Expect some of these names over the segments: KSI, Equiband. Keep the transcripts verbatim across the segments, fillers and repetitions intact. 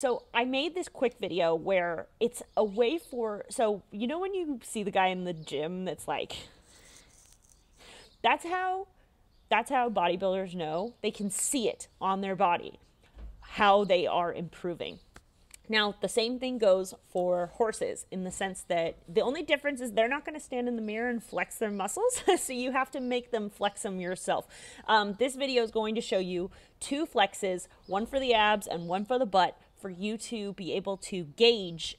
So I made this quick video where it's a way for, so you know when you see the guy in the gym that's like, that's how, that's how bodybuilders know, they can see it on their body, how they are improving. Now, the same thing goes for horses in the sense that the only difference is they're not going to stand in the mirror and flex their muscles. So you have to make them flex them yourself. Um, this video is going to show you two flexes, one for the abs and one for the butt, for you to be able to gauge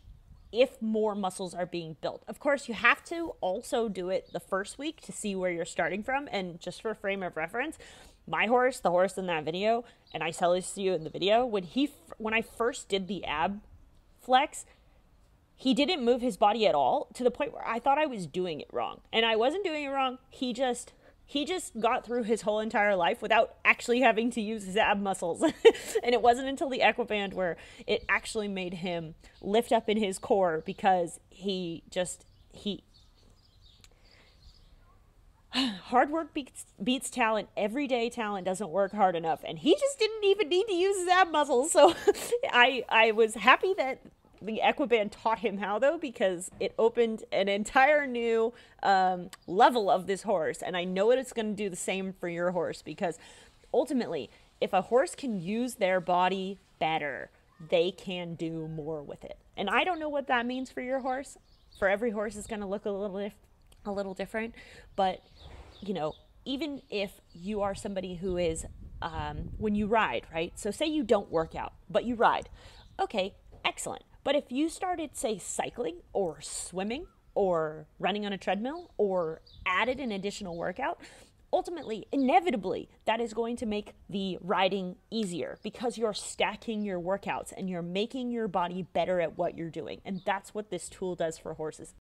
if more muscles are being built. Of course, you have to also do it the first week to see where you're starting from. And just for frame of reference, my horse, the horse in that video, and I tell this to you in the video, when he, when I first did the ab flex, he didn't move his body at all, to the point where I thought I was doing it wrong. And I wasn't doing it wrong. He just, he just got through his whole entire life without actually having to use his ab muscles. And it wasn't until the Equiband where it actually made him lift up in his core, because he just, he, hard work beats, beats talent. Everyday talent doesn't work hard enough. And he just didn't even need to use his ab muscles. So I, I was happy that the Equiband taught him how, though, because it opened an entire new um, level of this horse. And I know it's going to do the same for your horse, because ultimately, if a horse can use their body better, they can do more with it. And I don't know what that means for your horse. For every horse is going to look a little different. a little different, but you know, even if you are somebody who is, um, when you ride, right? So say you don't work out, but you ride. Okay, excellent. But if you started, say, cycling or swimming or running on a treadmill, or added an additional workout, ultimately, inevitably, that is going to make the riding easier, because you're stacking your workouts and you're making your body better at what you're doing. And that's what this tool does for horses.